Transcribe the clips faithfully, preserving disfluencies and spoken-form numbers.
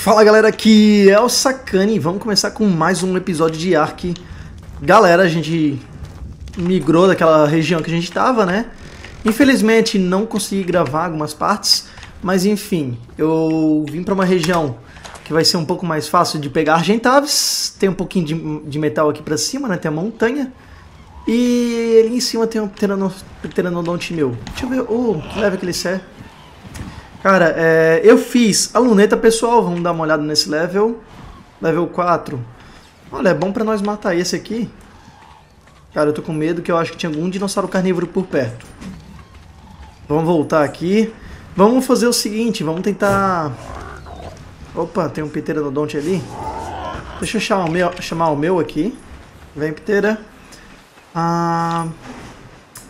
Fala galera, aqui é o Sacani, vamos começar com mais um episódio de Ark. Galera, a gente migrou daquela região que a gente estava, né? Infelizmente não consegui gravar algumas partes, mas enfim, eu vim para uma região que vai ser um pouco mais fácil de pegar Argentavis. Tem um pouquinho de, de metal aqui para cima, né? Tem a montanha e ali em cima tem um Pteranodonte meu. Deixa eu ver, oh, leva aquele ser. Cara, é, eu fiz a luneta pessoal, vamos dar uma olhada nesse level, level quatro. Olha, é bom pra nós matar esse aqui. Cara, eu tô com medo que eu acho que tinha algum dinossauro carnívoro por perto. Vamos voltar aqui. Vamos fazer o seguinte, vamos tentar... Opa, tem um pteranodonte ali. Deixa eu chamar o meu, chamar o meu aqui. Vem, ptera. Ah,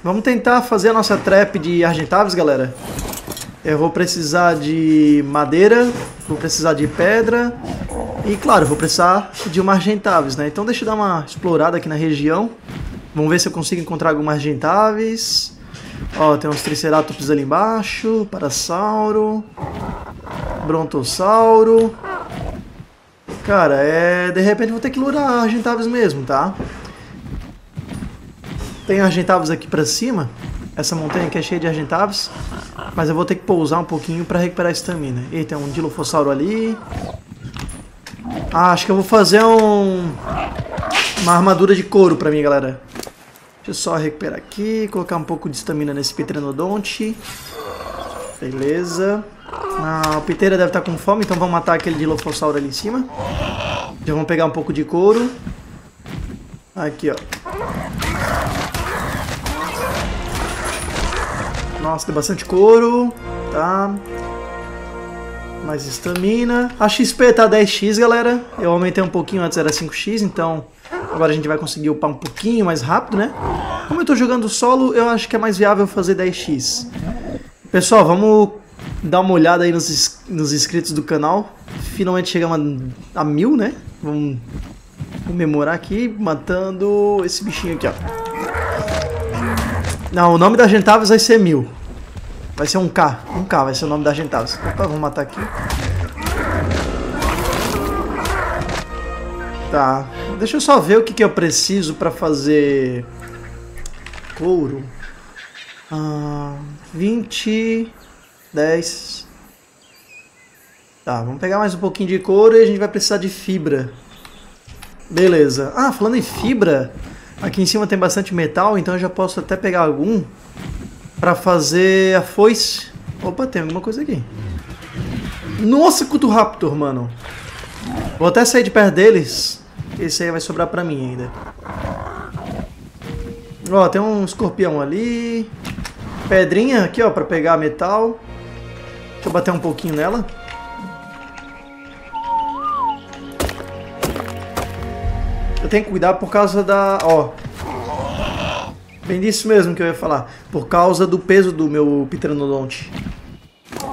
vamos tentar fazer a nossa trap de Argentavis, galera. Eu vou precisar de madeira, vou precisar de pedra e, claro, vou precisar de uma Argentavis, né? Então deixa eu dar uma explorada aqui na região. Vamos ver se eu consigo encontrar alguma Argentavis. Ó, tem uns Triceratops ali embaixo, Parasauro, Brontossauro. Cara, é... de repente vou ter que lurar Argentavis mesmo, tá? Tem Argentavis aqui pra cima. Essa montanha aqui é cheia de Argentavis, mas eu vou ter que pousar um pouquinho para recuperar a estamina. Eita, um Dilophosaurus ali. Ah, acho que eu vou fazer um... uma armadura de couro para mim, galera. Deixa eu só recuperar aqui, colocar um pouco de estamina nesse pteranodonte. Beleza. Ah, o pteira deve estar com fome, então vamos matar aquele Dilophosaurus ali em cima. Já vamos pegar um pouco de couro. Aqui, ó. Nossa, tem bastante couro, tá? Mais estamina. A X P tá dez x, galera. Eu aumentei um pouquinho, antes era cinco x, então agora a gente vai conseguir upar um pouquinho mais rápido, né? Como eu tô jogando solo, eu acho que é mais viável fazer dez x. Pessoal, vamos dar uma olhada aí nos, nos inscritos do canal. Finalmente chegamos a, a mil, né? Vamos comemorar aqui, matando esse bichinho aqui, ó. Não, o nome da Argentavis vai ser mil. Vai ser um K. Um K vai ser o nome da Argentavis. Opa, vamos matar aqui. Tá. Deixa eu só ver o que, que eu preciso pra fazer... couro. Ah, vinte... dez... Tá, vamos pegar mais um pouquinho de couro e a gente vai precisar de fibra. Beleza. Ah, falando em fibra... Aqui em cima tem bastante metal, então eu já posso até pegar algum pra fazer a foice. Opa, tem alguma coisa aqui. Nossa, Kutu Raptor, mano. Vou até sair de perto deles. Esse aí vai sobrar pra mim ainda. Ó, tem um escorpião ali. Pedrinha aqui, ó, pra pegar metal. Deixa eu bater um pouquinho nela. Tem que cuidar por causa da... ó, bem disso mesmo que eu ia falar. Por causa do peso do meu pteranodonte.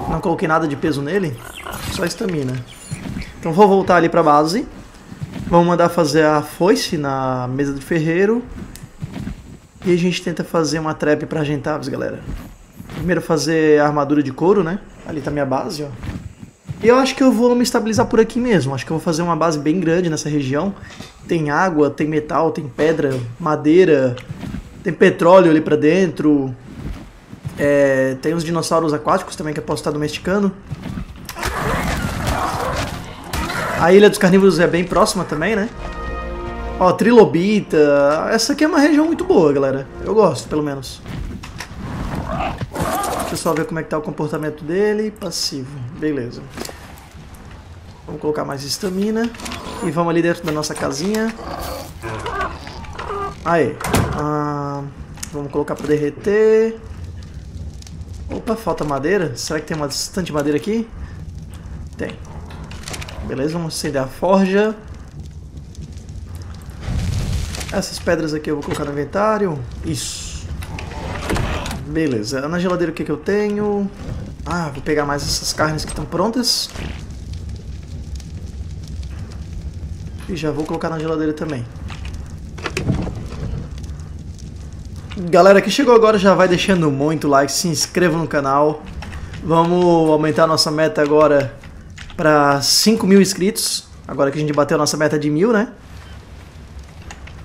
Não coloquei nada de peso nele. Só estamina. Então vou voltar ali pra base. Vamos mandar fazer a foice na mesa do ferreiro. E a gente tenta fazer uma trap pra Argentavis, galera. Primeiro fazer a armadura de couro, né? Ali tá minha base, ó. E eu acho que eu vou me estabilizar por aqui mesmo. Acho que eu vou fazer uma base bem grande nessa região. Tem água, tem metal, tem pedra, madeira, tem petróleo ali pra dentro. É, tem os dinossauros aquáticos também que eu posso estar domesticando. A Ilha dos Carnívoros é bem próxima também, né? Ó, trilobita. Essa aqui é uma região muito boa, galera. Eu gosto, pelo menos. Deixa eu só ver como é que tá o comportamento dele. Passivo. Beleza. Vamos colocar mais estamina. E vamos ali dentro da nossa casinha. Aí. Ah, vamos colocar pra derreter. Opa, falta madeira. Será que tem bastante madeira aqui? Tem. Beleza, vamos acender a forja. Essas pedras aqui eu vou colocar no inventário. Isso. Beleza. Na geladeira o que, que eu tenho? Ah, vou pegar mais essas carnes que estão prontas. E já vou colocar na geladeira também. Galera que chegou agora já vai deixando muito like, se inscreva no canal. Vamos aumentar nossa meta agora para cinco mil inscritos, agora que a gente bateu a nossa meta de mil, né?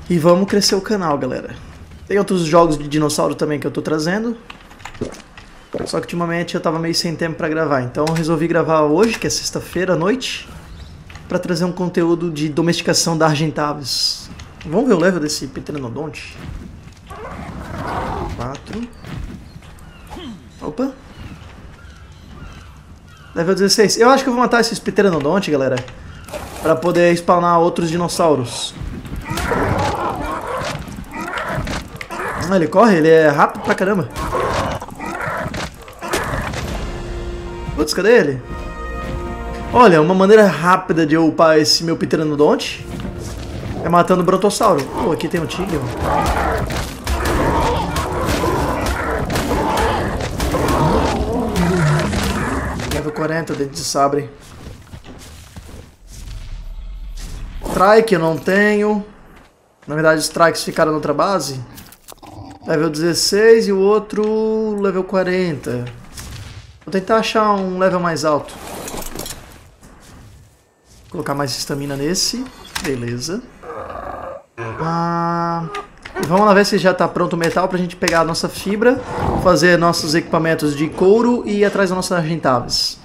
E vamos crescer o canal, galera. Tem outros jogos de dinossauro também que eu tô trazendo, só que ultimamente eu tava meio sem tempo pra gravar, então eu resolvi gravar hoje, que é sexta-feira à noite, pra trazer um conteúdo de domesticação da Argentavis. Vamos ver o level desse pteranodonte? quatro. Opa. Level dezesseis. Eu acho que eu vou matar esses pteranodonte, galera, pra poder spawnar outros dinossauros. Ah, ele corre, ele é rápido pra caramba. Putz, cadê ele? Olha, uma maneira rápida de eu upar esse meu pteranodonte é matando o brontossauro. Pô, aqui tem um tigre. Level quarenta, dente de sabre. Trike eu não tenho. Na verdade, os trikes ficaram na outra base. Level dezesseis e o outro level quarenta. Vou tentar achar um level mais alto. Vou colocar mais estamina nesse. Beleza. Ah, vamos lá ver se já está pronto o metal para a gente pegar a nossa fibra, fazer nossos equipamentos de couro e ir atrás da nossa Argentavis.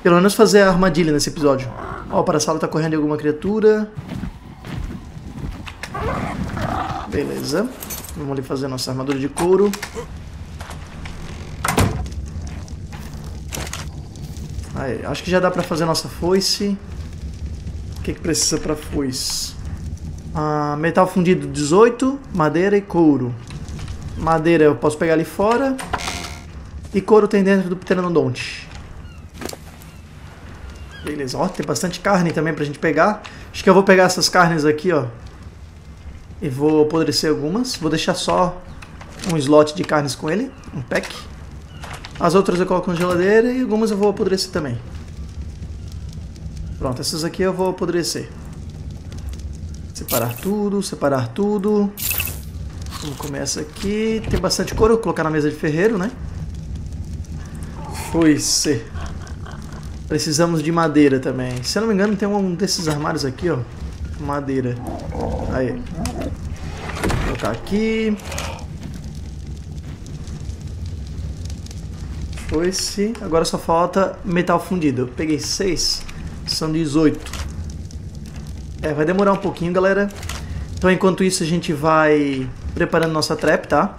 Pelo menos fazer a armadilha nesse episódio. Ó, o Parasauro está correndo em alguma criatura. Beleza. Vamos ali fazer nossa armadura de couro. Aí, acho que já dá pra fazer nossa foice. O que que precisa pra foice? Ah, metal fundido dezoito, madeira e couro. Madeira eu posso pegar ali fora. E couro tem dentro do pteranodonte. Beleza, ó, tem bastante carne também pra gente pegar. Acho que eu vou pegar essas carnes aqui, ó. E vou apodrecer algumas. Vou deixar só um slot de carnes com ele. Um pack. As outras eu coloco na geladeira e algumas eu vou apodrecer também. Pronto, essas aqui eu vou apodrecer. Separar tudo, separar tudo. Vamos comer essa aqui. Tem bastante couro, eu vou colocar na mesa de ferreiro, né? Foice. Precisamos de madeira também. Se eu não me engano tem um desses armários aqui, ó. Madeira. Aí. Vou colocar aqui. Foice. Agora só falta metal fundido. Eu peguei seis. São dezoito. É, vai demorar um pouquinho, galera. Então, enquanto isso, a gente vai preparando nossa trap, tá?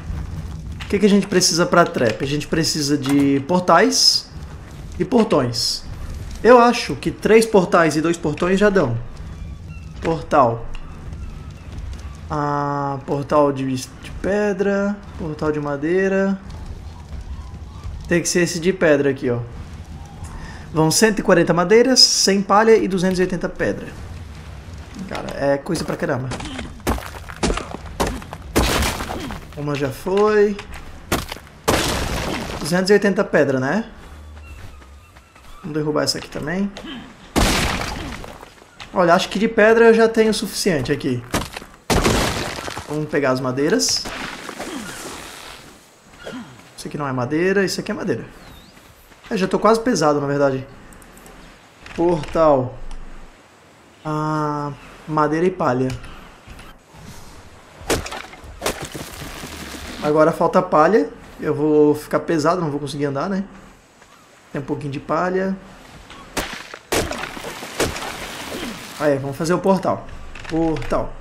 O que que a gente precisa pra trap? A gente precisa de portais e portões. Eu acho que três portais e dois portões já dão. Portal. Ah, portal de, de pedra, portal de madeira. Tem que ser esse de pedra aqui, ó. Vão cento e quarenta madeiras, cem palha e duzentos e oitenta pedra. Cara, é coisa pra caramba. Uma já foi. duzentos e oitenta pedra, né? Vamos derrubar essa aqui também. Olha, acho que de pedra eu já tenho o suficiente aqui. Vamos pegar as madeiras. Isso aqui não é madeira, isso aqui é madeira. Eu já tô quase pesado, na verdade. Portal. Ah, madeira e palha. Agora falta palha. Eu vou ficar pesado, não vou conseguir andar, né? Tem um pouquinho de palha. Aí, vamos fazer o portal. Portal.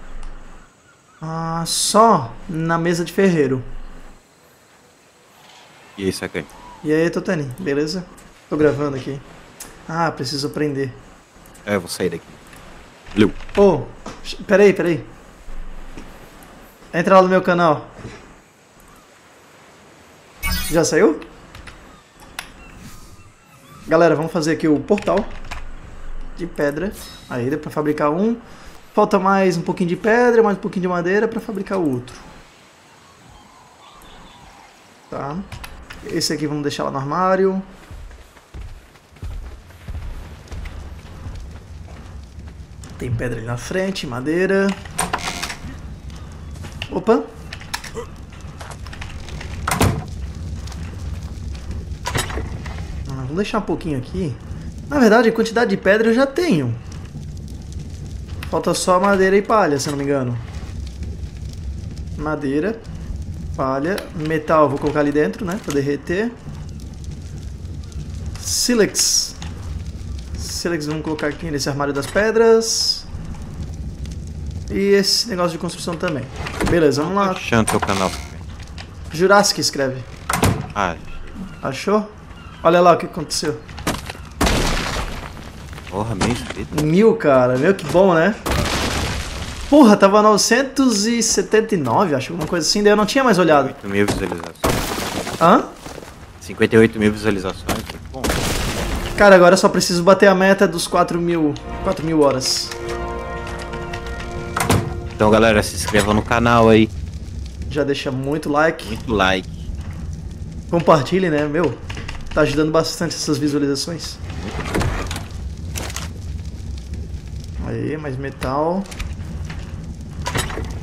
Ah, só na mesa de ferreiro. E aí, Sacani? E aí, Totani? Beleza? Tô gravando aqui. Ah, preciso aprender. É, eu vou sair daqui. Valeu. Ô, oh, peraí, peraí. Entra lá no meu canal. Já saiu? Galera, vamos fazer aqui o portal de pedra. Aí dá pra fabricar um. Falta mais um pouquinho de pedra, mais um pouquinho de madeira para fabricar o outro. Tá. Esse aqui vamos deixar lá no armário. Tem pedra ali na frente, madeira. Opa! Ah, vamos deixar um pouquinho aqui. Na verdade, a quantidade de pedra eu já tenho. Falta só madeira e palha, se eu não me engano. Madeira, palha, metal eu vou colocar ali dentro, né, para derreter. Sílex. Sílex vamos colocar aqui nesse armário das pedras. E esse negócio de construção também. Beleza, vamos lá. Tô achando teu canal. Jurassic escreve. Ah. Achou? Olha lá o que aconteceu. Porra, meio escrito. Mil, cara. Meu, que bom, né? Porra, tava novecentos e setenta e nove, acho, alguma coisa assim. Daí eu não tinha mais olhado. cinquenta e oito mil visualizações. Hã? cinquenta e oito mil visualizações. Bom. Cara, agora eu só preciso bater a meta dos quatro mil horas. Então, galera, se inscreva no canal aí. Já deixa muito like. Muito like. Compartilhe, né, meu? Tá ajudando bastante essas visualizações. Aí, mais metal.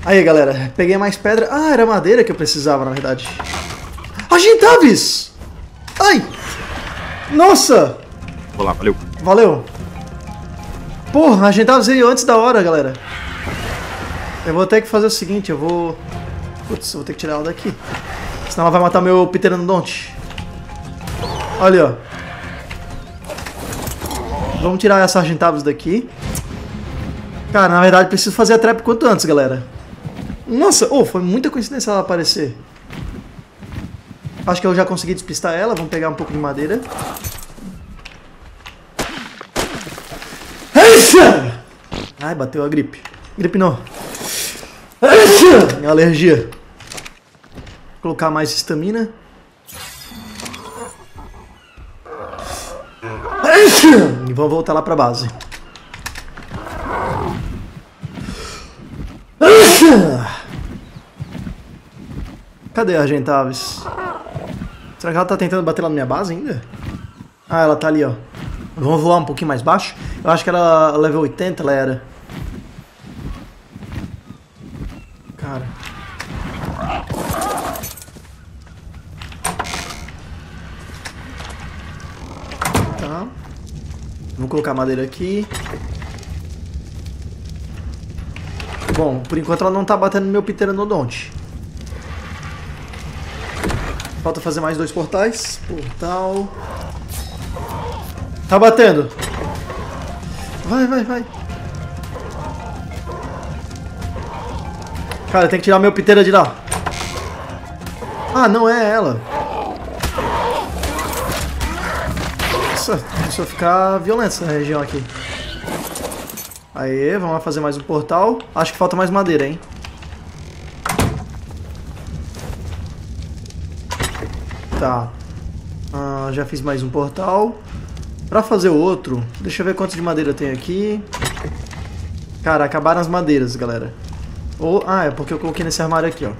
Aí, galera, peguei mais pedra. Ah, era madeira que eu precisava, na verdade. Argentavis! Ai! Nossa! Vou lá, valeu. Valeu. Porra, Argentavis veio antes da hora, galera. Eu vou ter que fazer o seguinte, eu vou... Putz, eu vou ter que tirar ela daqui. Senão ela vai matar meu Pteranodonte. Olha, ó. Vamos tirar essa Argentavis daqui. Cara, na verdade, preciso fazer a trap quanto antes, galera. Nossa, oh, foi muita coincidência ela aparecer. Acho que eu já consegui despistar ela. Vamos pegar um pouco de madeira. Ai, bateu a gripe. Gripe não. Alergia. Vou colocar mais estamina. E vamos voltar lá pra base. Cadê a Argentavis? Será que ela tá tentando bater lá na minha base ainda? Ah, ela tá ali, ó. Vamos voar um pouquinho mais baixo. Eu acho que era level oitenta, ela era. Cara. Tá. Vou colocar a madeira aqui. Bom, por enquanto ela não tá batendo no meu Pteranodonte. Falta fazer mais dois portais. Portal. Tá batendo. Vai, vai, vai. Cara, tem que tirar meu Ptera de lá. Ah, não é ela. Nossa, começou a ficar violento essa região aqui. Aê, vamos lá fazer mais um portal. Acho que falta mais madeira, hein? Tá. Ah, já fiz mais um portal. Pra fazer o outro, deixa eu ver quanto de madeira tem aqui. Cara, acabaram as madeiras, galera. Ou, ah, é porque eu coloquei nesse armário aqui, ó.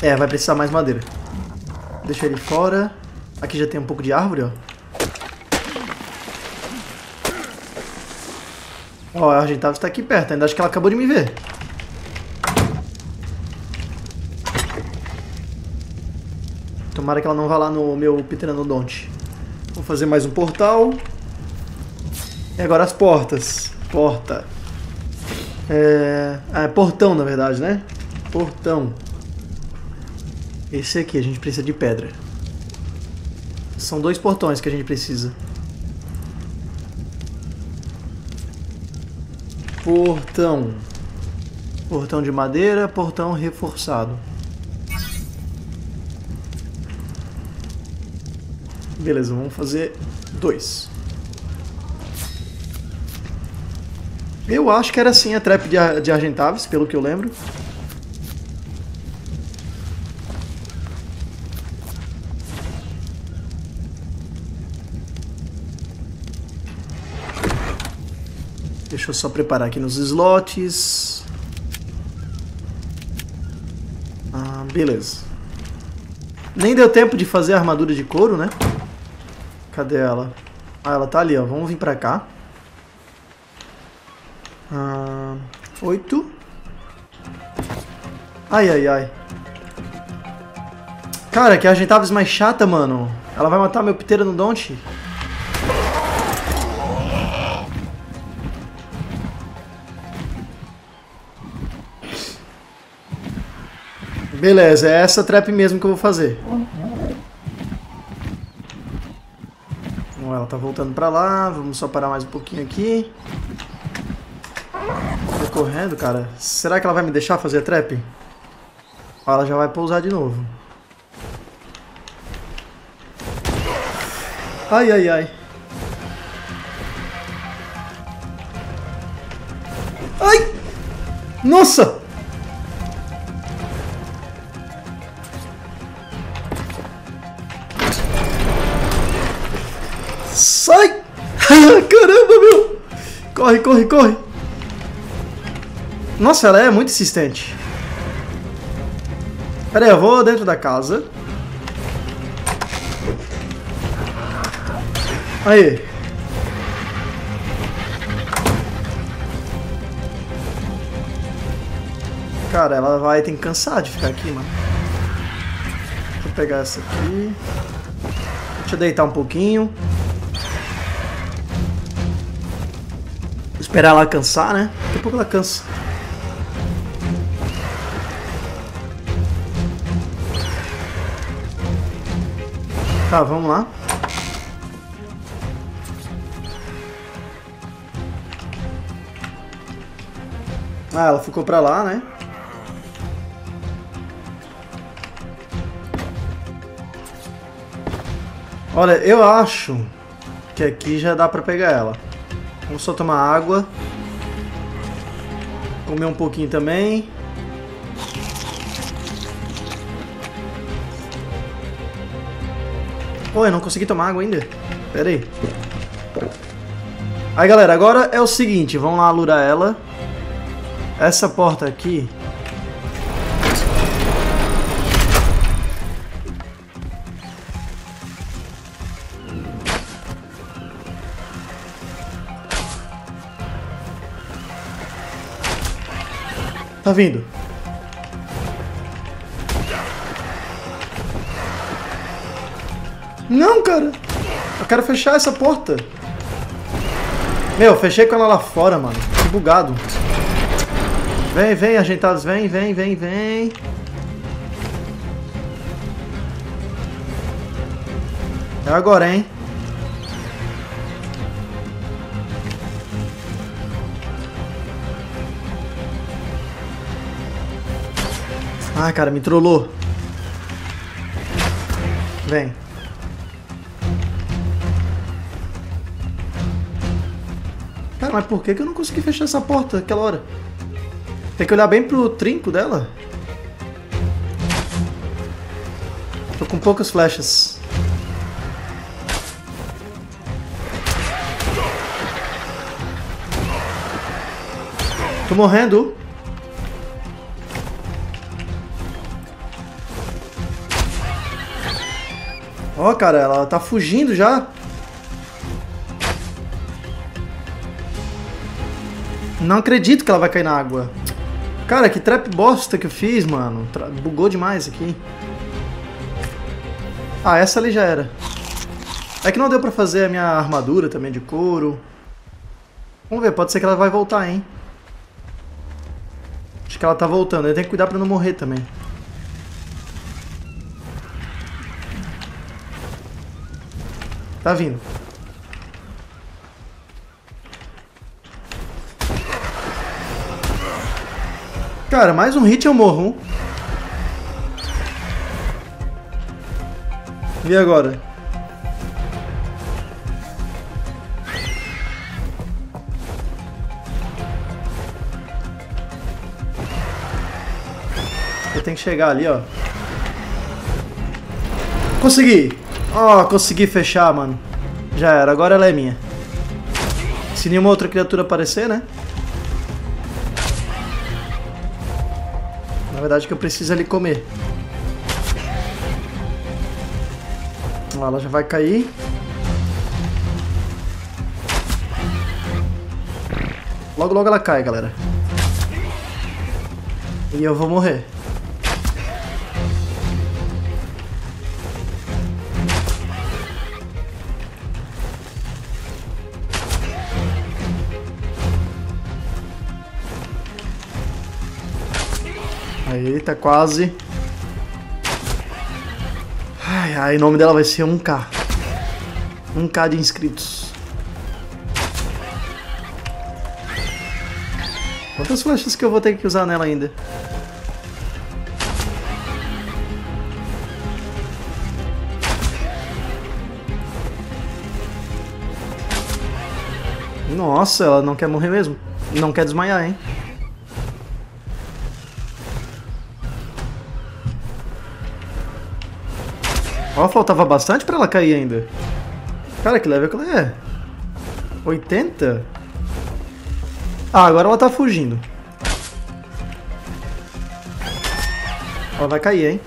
É, vai precisar mais madeira. Deixa ele fora. Aqui já tem um pouco de árvore, ó. Ó, a Argentavis tá aqui perto, ainda acho que ela acabou de me ver. Tomara que ela não vá lá no meu Pteranodonte. Vou fazer mais um portal. E agora as portas. Porta. É... Ah, é portão, na verdade, né? Portão. Esse aqui, a gente precisa de pedra. São dois portões que a gente precisa. Portão. Portão de madeira, portão reforçado. Beleza, vamos fazer dois. Eu acho que era assim a trap de, de Argentavis, pelo que eu lembro. Deixa eu só preparar aqui nos slots. Ah, beleza. Nem deu tempo de fazer a armadura de couro, né? Cadê ela? Ah, ela tá ali, ó. Vamos vir pra cá. Ah, oito. Ai, ai, ai. Cara, que Argentavis mais chata, mano. Ela vai matar meu Pteranodonte. Beleza, é essa trap mesmo que eu vou fazer. Bom, ela tá voltando pra lá. Vamos só parar mais um pouquinho aqui. Tô correndo, cara. Será que ela vai me deixar fazer a trap? Ela já vai pousar de novo. Ai, ai, ai. Ai! Nossa! Sai! Caramba, meu! Corre, corre, corre! Nossa, ela é muito insistente. Pera aí, eu vou dentro da casa. Aí. Cara, ela vai ter que cansar de ficar aqui, mano. Deixa eu pegar essa aqui. Deixa eu deitar um pouquinho. Vou esperar ela cansar, né? Daqui a pouco ela cansa. Tá, vamos lá. Ah, ela ficou pra lá, né? Olha, eu acho que aqui já dá pra pegar ela. Vamos só tomar água. Comer um pouquinho também. Pô, eu não consegui tomar água ainda. Pera aí. Aí, galera, agora é o seguinte. Vamos lá alurar ela. Essa porta aqui. Tá vindo. Não, cara. Eu quero fechar essa porta. Meu, fechei com ela lá fora, mano. Que bugado. Vem, vem, Argentavis, vem, vem, vem, vem. É agora, hein? Ah, cara, me trollou. Vem. Cara, mas por que eu não consegui fechar essa porta naquela hora? Tem que olhar bem pro trinco dela. Tô com poucas flechas. Tô morrendo. Ó, oh, cara, ela tá fugindo já. Não acredito que ela vai cair na água. Cara, que trap bosta que eu fiz, mano. Bugou demais aqui. Ah, essa ali já era. É que não deu pra fazer a minha armadura também de couro. Vamos ver, pode ser que ela vai voltar, hein. Acho que ela tá voltando. Eu tenho que cuidar pra não morrer também. Tá vindo. Cara, mais um hit eu morro. E agora? Eu tenho que chegar ali, ó. Consegui! Ó, oh, consegui fechar, mano. Já era, agora ela é minha. Se nenhuma outra criatura aparecer, né? Na verdade que eu preciso ali comer. Ó, ela já vai cair. Logo, logo ela cai, galera. E eu vou morrer. Eita, quase. Aí o nome dela vai ser um K. um K de inscritos. Quantas flechas que eu vou ter que usar nela ainda? Nossa, ela não quer morrer mesmo. Não quer desmaiar, hein? Ó, faltava bastante pra ela cair ainda. Cara, que level que ela é? oitenta? Ah, agora ela tá fugindo. Ela vai cair, hein?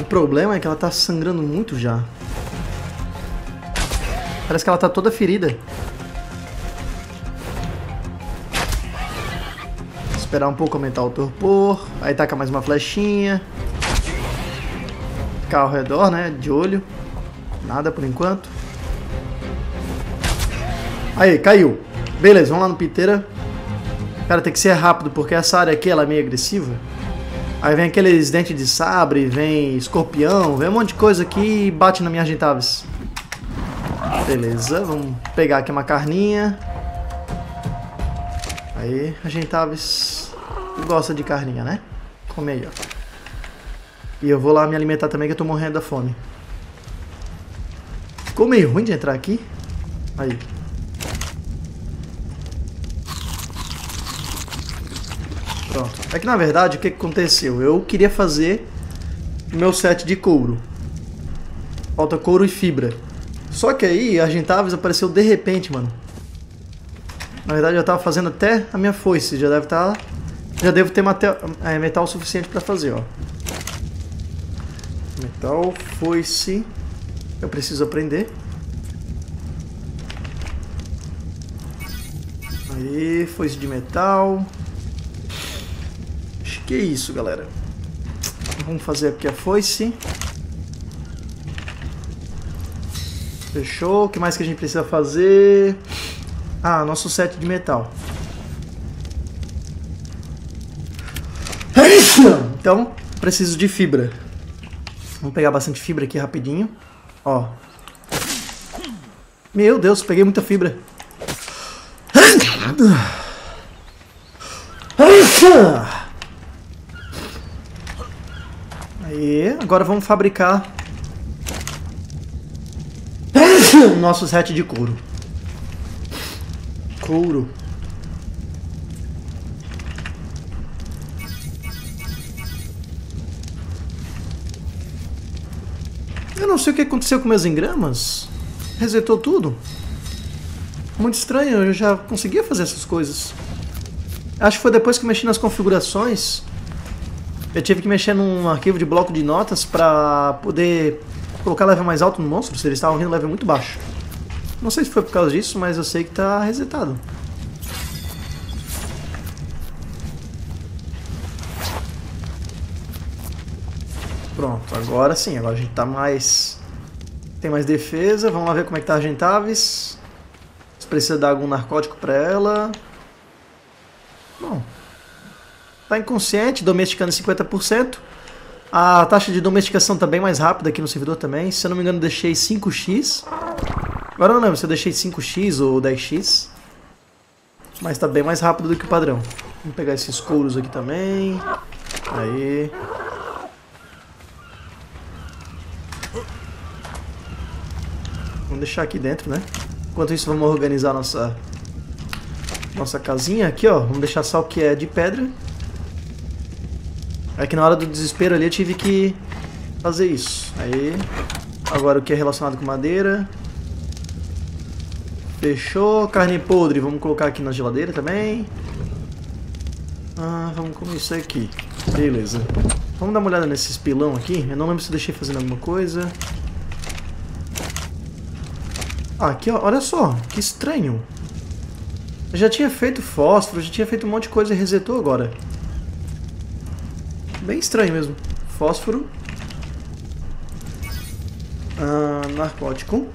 O problema é que ela tá sangrando muito já. Parece que ela tá toda ferida. Vou esperar um pouco aumentar o torpor. Aí taca mais uma flechinha. Ficar ao redor, né? De olho. Nada por enquanto. Aí, caiu. Beleza, vamos lá no Pteira. Cara, tem que ser rápido, porque essa área aqui ela é meio agressiva. Aí vem aqueles dentes de sabre, vem escorpião, vem um monte de coisa aqui e bate na minha Argentavis. Beleza, vamos pegar aqui uma carninha. Aí, a gente gosta de carninha, né? Come aí, ó. E eu vou lá me alimentar também, que eu tô morrendo da fome. Ficou meio ruim de entrar aqui. Aí. Pronto. É que, na verdade, o que aconteceu? Eu queria fazer o meu set de couro. Falta couro e fibra. Só que aí a Argentavis apareceu de repente, mano. Na verdade eu tava fazendo até a minha foice. Já deve estar. Tá, já devo ter metal, é, metal o suficiente pra fazer, ó. Metal, foice. Eu preciso aprender. Aí, foice de metal. Acho que é isso, galera. Vamos fazer aqui a foice. Fechou. O que mais que a gente precisa fazer? Ah, nosso set de metal. É isso! Então, preciso de fibra. Vamos pegar bastante fibra aqui rapidinho. Ó. Meu Deus, peguei muita fibra. Aí, agora vamos fabricar o nosso set de couro. Couro. Eu não sei o que aconteceu com meus engramas. Resetou tudo. Muito estranho, eu já conseguia fazer essas coisas. Acho que foi depois que eu mexi nas configurações. Eu tive que mexer num arquivo de bloco de notas para poder colocar level mais alto no monstro, se eles estavam vindo level muito baixo. Não sei se foi por causa disso, mas eu sei que tá resetado. Pronto, agora sim, agora a gente tá mais... Tem mais defesa, vamos lá ver como é que tá a Argentavis. Se precisa dar algum narcótico pra ela. Bom. Tá inconsciente, domesticando cinquenta por cento. A taxa de domesticação tá bem mais rápida aqui no servidor também. Se eu não me engano, eu deixei cinco x. Agora não lembro se eu deixei cinco x ou dez x. Mas tá bem mais rápido do que o padrão. Vamos pegar esses couros aqui também. Aí. Vamos deixar aqui dentro, né? Enquanto isso, vamos organizar nossa, nossa casinha aqui, ó. Vamos deixar só o que é de pedra. É que na hora do desespero ali eu tive que fazer isso. Aí, agora o que é relacionado com madeira. Fechou. Carne podre, vamos colocar aqui na geladeira também. Ah, vamos comer isso aqui. Beleza. Vamos dar uma olhada nesses pilão aqui. Eu não lembro se eu deixei fazendo alguma coisa. Ah, aqui, ó. Olha só, que estranho. Eu já tinha feito fósforo, já tinha feito um monte de coisa e resetou agora. Bem estranho mesmo. Fósforo. Ah, narcótico.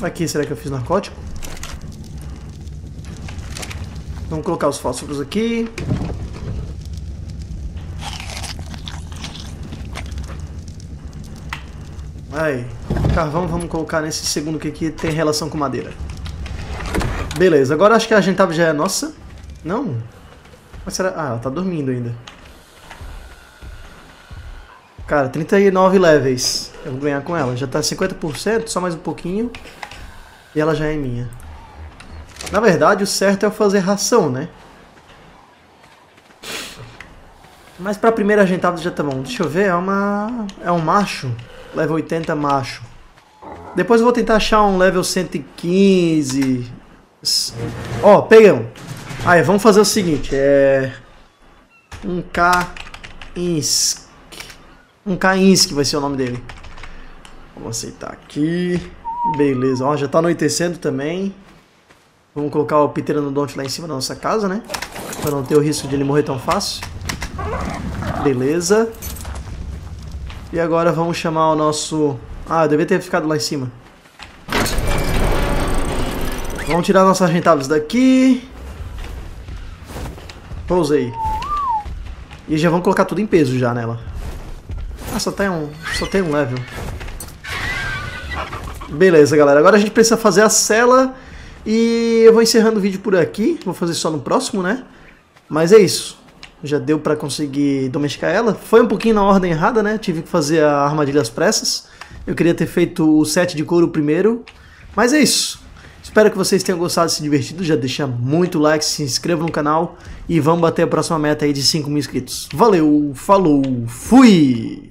Aqui, será que eu fiz narcótico? Vamos colocar os fósforos aqui. Aí, carvão vamos colocar nesse segundo que aqui tem relação com madeira. Beleza, agora acho que a Argentavis já é nossa. Não? Mas será? Ah, ela tá dormindo ainda. Cara, trinta e nove levels. Eu vou ganhar com ela. Já tá cinquenta por cento, só mais um pouquinho. E ela já é minha. Na verdade, o certo é eu fazer ração, né? Mas pra primeira Argentavis já tá bom. Deixa eu ver, é uma... é um macho. Level oitenta macho. Depois eu vou tentar achar um level cento e quinze. Ó, oh, pegam. Aí, vamos fazer o seguinte. É... um K Insk. um K Insk vai ser o nome dele. Vamos aceitar aqui. Beleza, ó, já tá anoitecendo também. Vamos colocar o Pteranodon lá em cima da nossa casa, né? Pra não ter o risco de ele morrer tão fácil. Beleza. E agora vamos chamar o nosso... Ah, eu devia ter ficado lá em cima. Vamos tirar nossas Argentavis daqui. Pousei. E já vamos colocar tudo em peso já nela. Ah, só tem um, só tem um level. Beleza, galera. Agora a gente precisa fazer a cela. E eu vou encerrando o vídeo por aqui. Vou fazer só no próximo, né? Mas é isso. Já deu pra conseguir domesticar ela. Foi um pouquinho na ordem errada, né? Tive que fazer a armadilha às pressas. Eu queria ter feito o set de couro primeiro. Mas é isso. Espero que vocês tenham gostado e se divertido. Já deixa muito like, se inscreva no canal. E vamos bater a próxima meta aí de cinco mil inscritos. Valeu, falou, fui!